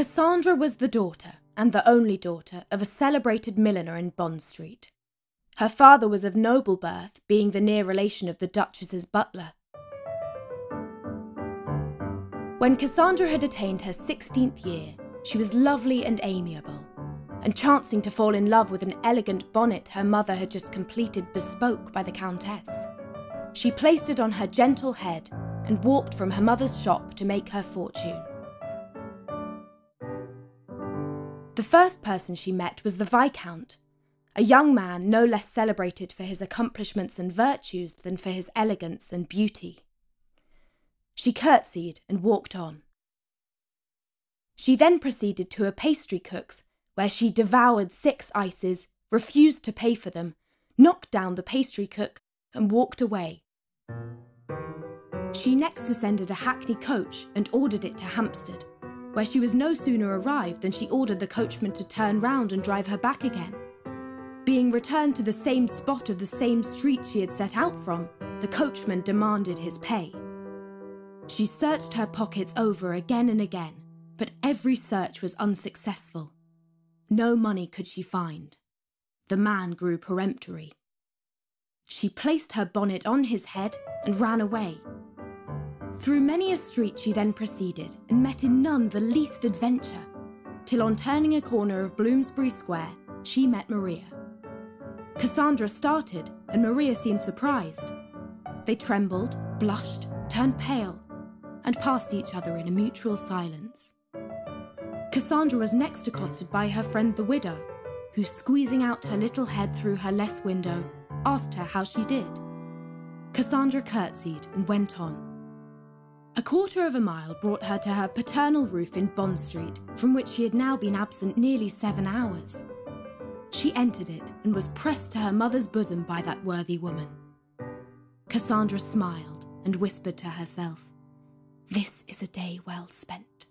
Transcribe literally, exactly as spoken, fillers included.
Cassandra was the daughter, and the only daughter, of a celebrated milliner in Bond Street. Her father was of noble birth, being the near relation of the Duchess's butler. When Cassandra had attained her sixteenth year, she was lovely and amiable, and chancing to fall in love with an elegant bonnet her mother had just completed bespoke by the Countess, she placed it on her gentle head and walked from her mother's shop to make her fortune. The first person she met was the Viscount, a young man no less celebrated for his accomplishments and virtues than for his elegance and beauty. She curtsied and walked on. She then proceeded to a pastry cook's, where she devoured six ices, refused to pay for them, knocked down the pastry cook, and walked away. She next descended a hackney coach and ordered it to Hampstead, where she was no sooner arrived than she ordered the coachman to turn round and drive her back again. Being returned to the same spot of the same street she had set out from, the coachman demanded his pay. She searched her pockets over again and again, but every search was unsuccessful. No money could she find. The man grew peremptory. She placed her bonnet on his head and ran away. Through many a street she then proceeded, and met in none the least adventure, till on turning a corner of Bloomsbury Square, she met Maria. Cassandra started, and Maria seemed surprised. They trembled, blushed, turned pale, and passed each other in a mutual silence. Cassandra was next accosted by her friend the widow, who, squeezing out her little head through her less window, asked her how she did. Cassandra curtsied and went on. A quarter of a mile brought her to her paternal roof in Bond Street, from which she had now been absent nearly seven hours. She entered it and was pressed to her mother's bosom by that worthy woman. Cassandra smiled and whispered to herself, "This is a day well spent."